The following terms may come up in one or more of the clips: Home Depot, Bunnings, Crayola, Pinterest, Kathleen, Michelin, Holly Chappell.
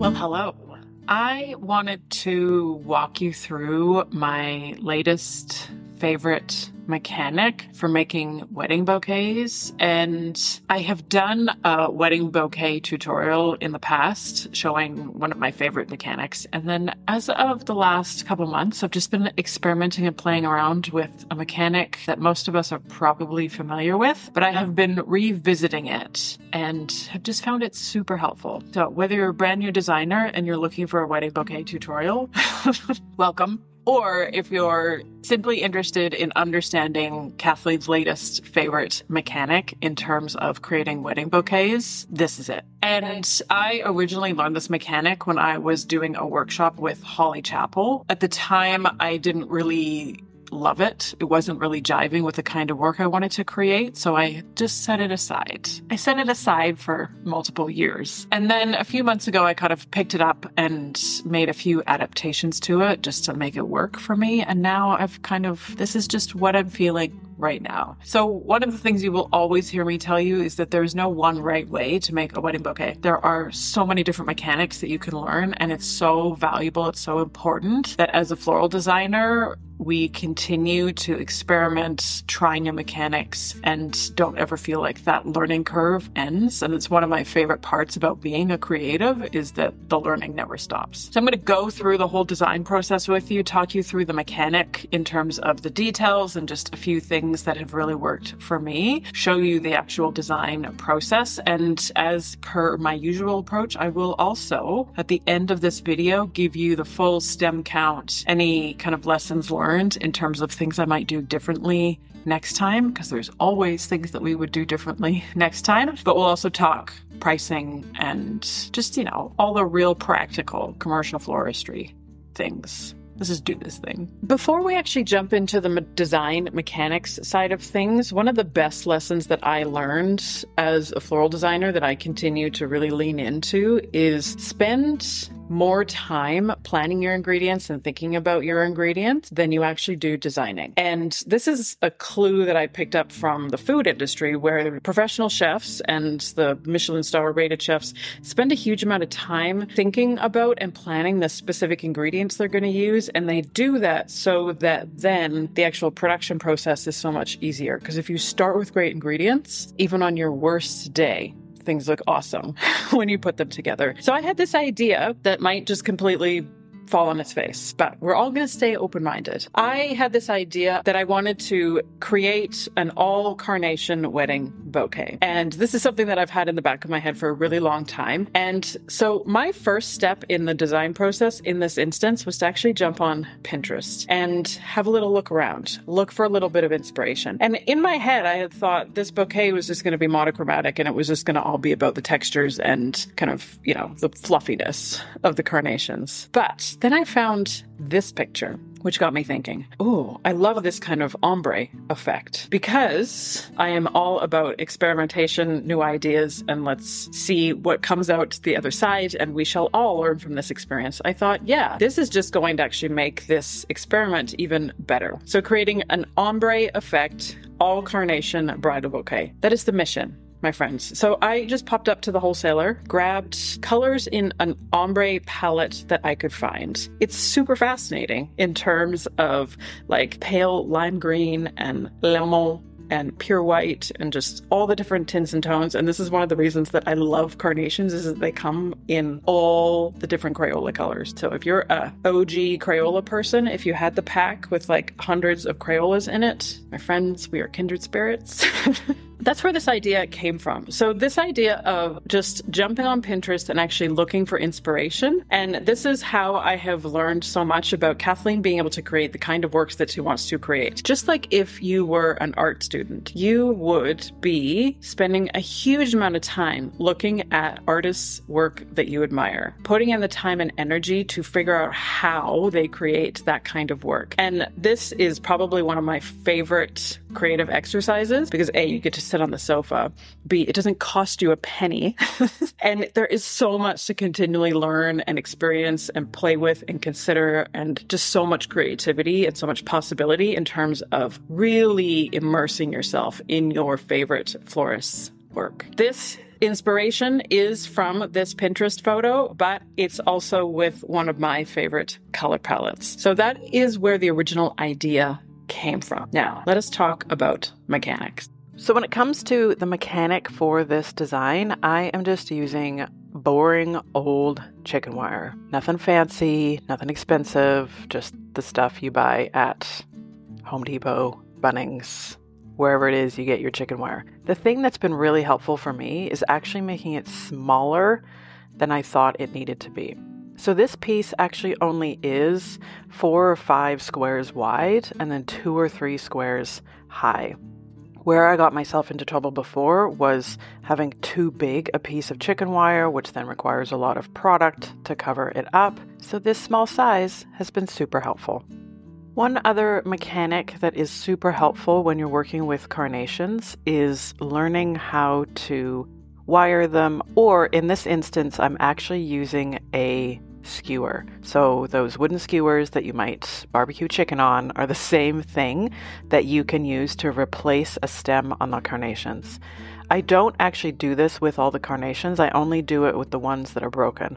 Well, hello. I wanted to walk you through my latest favorite mechanic for making wedding bouquets. And I have done a wedding bouquet tutorial in the past showing one of my favorite mechanics. And then as of the last couple months, I've just been experimenting and playing around with a mechanic that most of us are probably familiar with, but I have been revisiting it and have just found it super helpful. So whether you're a brand new designer and you're looking for a wedding bouquet tutorial, welcome. Or if you're simply interested in understanding Kathleen's latest favorite mechanic in terms of creating wedding bouquets, this is it. And I originally learned this mechanic when I was doing a workshop with Holly Chappell. At the time, I didn't really love it. It wasn't really jiving with the kind of work I wanted to create, so I just set it aside. I set it aside for multiple years. And then a few months ago, I kind of picked it up and made a few adaptations to it just to make it work for me. And now I've kind of, this is just what I'm feeling right now. So one of the things you will always hear me tell you is that there is no one right way to make a wedding bouquet. There are so many different mechanics that you can learn, and it's so valuable, it's so important that as a floral designer, we continue to experiment, try new mechanics, and don't ever feel like that learning curve ends. And it's one of my favorite parts about being a creative is that the learning never stops. So I'm going to go through the whole design process with you, talk you through the mechanic in terms of the details and just a few things that have really worked for me, show you the actual design process. And as per my usual approach, I will also, at the end of this video, give you the full stem count, any kind of lessons learned in terms of things I might do differently next time, because there's always things that we would do differently next time. But we'll also talk pricing and just, you know, all the real practical commercial floristry things. Let's just do this thing. Before we actually jump into the design mechanics side of things, one of the best lessons that I learned as a floral designer that I continue to really lean into is spend more time planning your ingredients and thinking about your ingredients than you actually do designing. And this is a clue that I picked up from the food industry, where professional chefs and the Michelin star rated chefs spend a huge amount of time thinking about and planning the specific ingredients they're going to use. And they do that so that then the actual production process is so much easier. Because if you start with great ingredients, even on your worst day, things look awesome when you put them together. So I had this idea that might just completely fall on its face, but we're all going to stay open-minded. I had this idea that I wanted to create an all carnation wedding bouquet. And this is something that I've had in the back of my head for a really long time. And so my first step in the design process in this instance was to actually jump on Pinterest and have a little look around, look for a little bit of inspiration. And in my head, I had thought this bouquet was just going to be monochromatic and it was just going to all be about the textures and kind of, you know, the fluffiness of the carnations. But then I found this picture, which got me thinking, oh, I love this kind of ombre effect because I am all about experimentation, new ideas, and let's see what comes out the other side. And we shall all learn from this experience. I thought, yeah, this is just going to actually make this experiment even better. So creating an ombre effect, all carnation bridal bouquet. That is the mission, my friends. So I just popped up to the wholesaler, grabbed colors in an ombre palette that I could find. It's super fascinating in terms of like pale lime green and lemon and pure white and just all the different tints and tones. And this is one of the reasons that I love carnations is that they come in all the different Crayola colors. So if you're a OG Crayola person, if you had the pack with like hundreds of Crayolas in it, my friends, we are kindred spirits. That's where this idea came from. So this idea of just jumping on Pinterest and actually looking for inspiration. And this is how I have learned so much about Kathleen being able to create the kind of works that she wants to create. Just like if you were an art student, you would be spending a huge amount of time looking at artists' work that you admire, putting in the time and energy to figure out how they create that kind of work. And this is probably one of my favorite creative exercises because A, you get to sit on the sofa. B, it doesn't cost you a penny. And there is so much to continually learn and experience and play with and consider, and just so much creativity and so much possibility in terms of really immersing yourself in your favorite florist's work. This inspiration is from this Pinterest photo, but it's also with one of my favorite color palettes. So that is where the original idea came from. Now, let us talk about mechanics. So when it comes to the mechanic for this design, I am just using boring old chicken wire. Nothing fancy, nothing expensive, just the stuff you buy at Home Depot, Bunnings, wherever it is you get your chicken wire. The thing that's been really helpful for me is actually making it smaller than I thought it needed to be. So this piece actually only is 4 or 5 squares wide and then 2 or 3 squares high. Where I got myself into trouble before was having too big a piece of chicken wire, which then requires a lot of product to cover it up. So this small size has been super helpful. One other mechanic that is super helpful when you're working with carnations is learning how to wire them, or in this instance, I'm actually using a skewer. So those wooden skewers that you might barbecue chicken on are the same thing that you can use to replace a stem on the carnations. I don't actually do this with all the carnations. I only do it with the ones that are broken.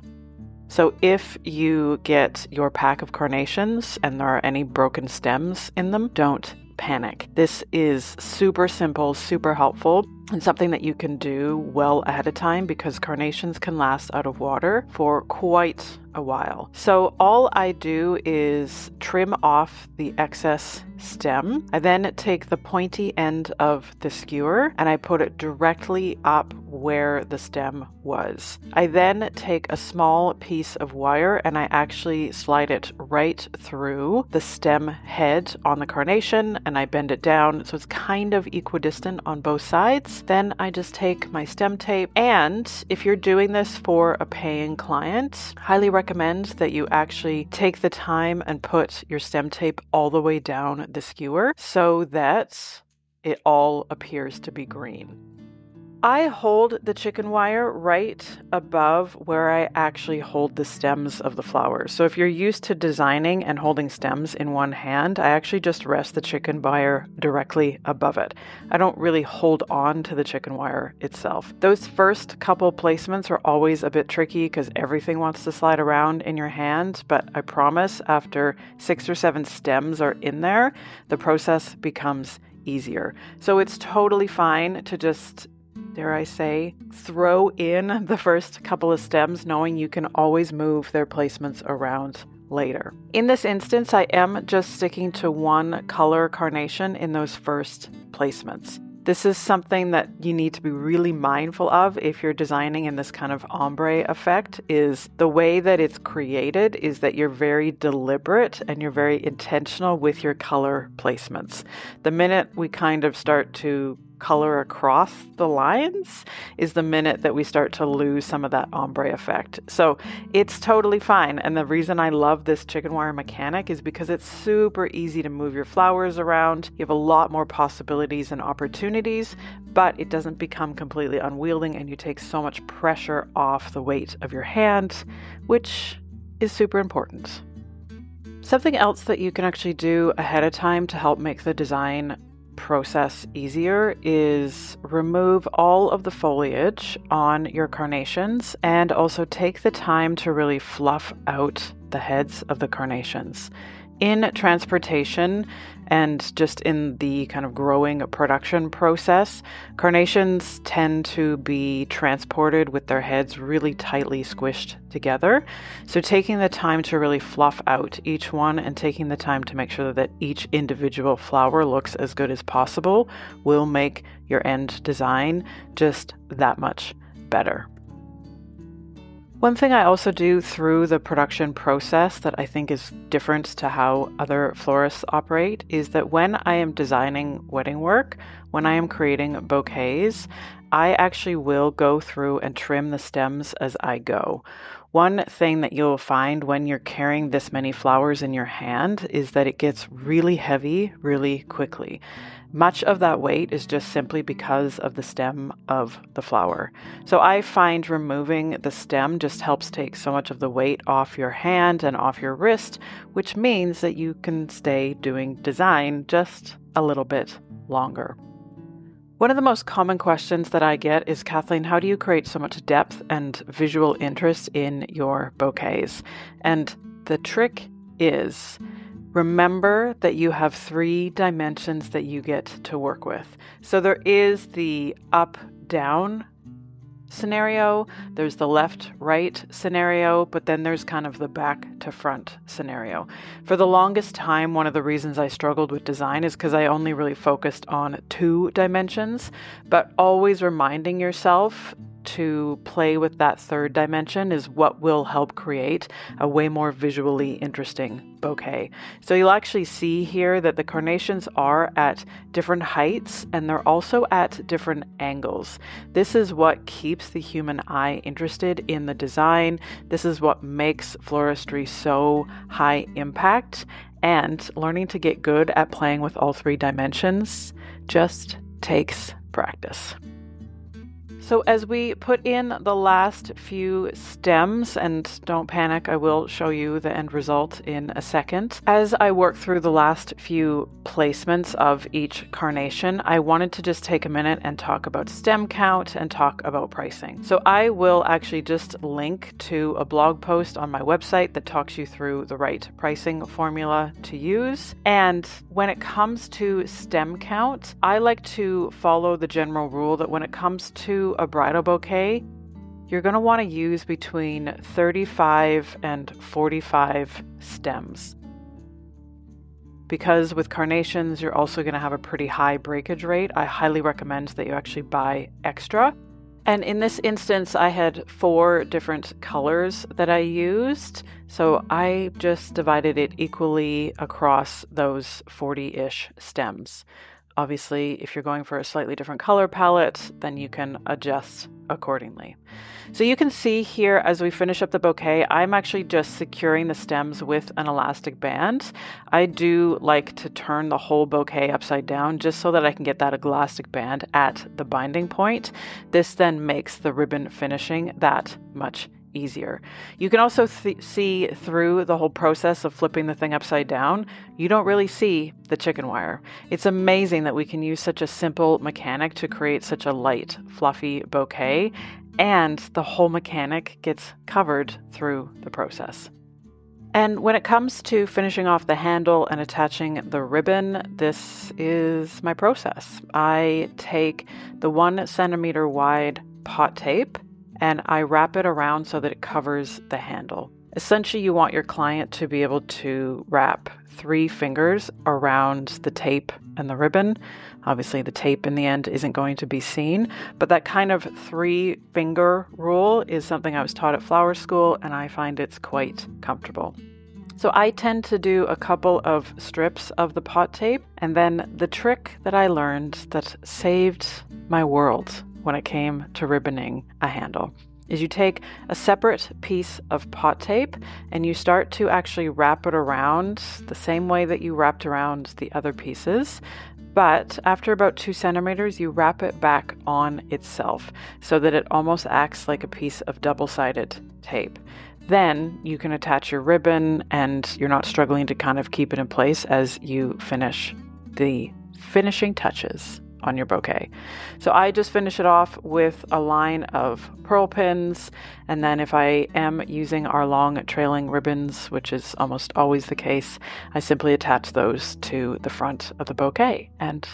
So if you get your pack of carnations and there are any broken stems in them, don't panic. This is super simple, super helpful, and something that you can do well ahead of time because carnations can last out of water for quite a while. So all I do is trim off the excess stem. I then take the pointy end of the skewer and I put it directly up where the stem was. I then take a small piece of wire and I actually slide it right through the stem head on the carnation and I bend it down so it's kind of equidistant on both sides. Then I just take my stem tape, and if you're doing this for a paying client, highly recommend that you actually take the time and put your stem tape all the way down the skewer so that it all appears to be green. I hold the chicken wire right above where I actually hold the stems of the flowers. So if you're used to designing and holding stems in one hand, I actually just rest the chicken wire directly above it. I don't really hold on to the chicken wire itself. Those first couple placements are always a bit tricky because everything wants to slide around in your hand, but I promise after 6 or 7 stems are in there, the process becomes easier. So it's totally fine to just, dare I say, throw in the first couple of stems, knowing you can always move their placements around later. In this instance, I am just sticking to one color carnation in those first placements. This is something that you need to be really mindful of if you're designing in this kind of ombre effect, is the way that it's created is that you're very deliberate and you're very intentional with your color placements. The minute we kind of start to color across the lines is the minute that we start to lose some of that ombre effect. So it's totally fine. And the reason I love this chicken wire mechanic is because it's super easy to move your flowers around. You have a lot more possibilities and opportunities, but it doesn't become completely unwieldy and you take so much pressure off the weight of your hand, which is super important. Something else that you can actually do ahead of time to help make the design process easier is remove all of the foliage on your carnations and also take the time to really fluff out the heads of the carnations. In transportation and just in the kind of growing production process, carnations tend to be transported with their heads really tightly squished together. So taking the time to really fluff out each one and taking the time to make sure that each individual flower looks as good as possible will make your end design just that much better. One thing I also do through the production process that I think is different to how other florists operate is that when I am designing wedding work, when I am creating bouquets, I actually will go through and trim the stems as I go. One thing that you'll find when you're carrying this many flowers in your hand is that it gets really heavy really quickly. Much of that weight is just simply because of the stem of the flower. So I find removing the stem just helps take so much of the weight off your hand and off your wrist, which means that you can stay doing design just a little bit longer. One of the most common questions that I get is, Kathleen, how do you create so much depth and visual interest in your bouquets? And the trick is, remember that you have three dimensions that you get to work with. So there is the up-down scenario, there's the left-right scenario, but then there's kind of the back-to-front scenario. For the longest time, one of the reasons I struggled with design is because I only really focused on two dimensions, but always reminding yourself to play with that third dimension is what will help create a way more visually interesting bouquet. So you'll actually see here that the carnations are at different heights and they're also at different angles. This is what keeps the human eye interested in the design. This is what makes floristry so high impact, and learning to get good at playing with all three dimensions just takes practice. So as we put in the last few stems, and don't panic, I will show you the end result in a second. As I work through the last few placements of each carnation, I wanted to just take a minute and talk about stem count and talk about pricing. So I will actually just link to a blog post on my website that talks you through the right pricing formula to use. And when it comes to stem count, I like to follow the general rule that when it comes to a bridal bouquet, you're going to want to use between 35 and 45 stems. Because with carnations, you're also going to have a pretty high breakage rate. I highly recommend that you actually buy extra. And in this instance, I had 4 different colors that I used. So I just divided it equally across those 40-ish stems. Obviously, if you're going for a slightly different color palette, then you can adjust accordingly. So you can see here as we finish up the bouquet, I'm actually just securing the stems with an elastic band. I do like to turn the whole bouquet upside down just so that I can get that elastic band at the binding point. This then makes the ribbon finishing that much easier. You can also see through the whole process of flipping the thing upside down, you don't really see the chicken wire. It's amazing that we can use such a simple mechanic to create such a light, fluffy bouquet, and the whole mechanic gets covered through the process. And when it comes to finishing off the handle and attaching the ribbon, this is my process. I take the 1 centimeter wide pot tape and I wrap it around so that it covers the handle. Essentially, you want your client to be able to wrap 3 fingers around the tape and the ribbon. Obviously, the tape in the end isn't going to be seen, but that kind of 3-finger rule is something I was taught at flower school, and I find it's quite comfortable. So I tend to do a couple of strips of the pot tape, and then the trick that I learned that saved my world when it came to ribboning a handle is you take a separate piece of pot tape and you start to actually wrap it around the same way that you wrapped around the other pieces. But after about 2 centimeters, you wrap it back on itself so that it almost acts like a piece of double-sided tape. Then you can attach your ribbon and you're not struggling to kind of keep it in place as you finish the finishing touches on your bouquet. So I just finish it off with a line of pearl pins, and then if I am using our long trailing ribbons, which is almost always the case, I simply attach those to the front of the bouquet, and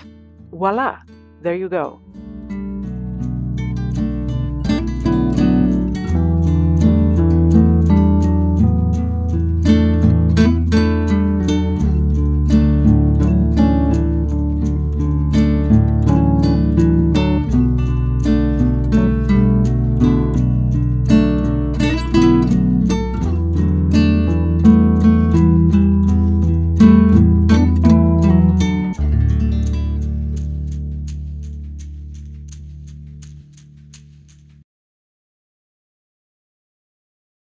voila, there you go.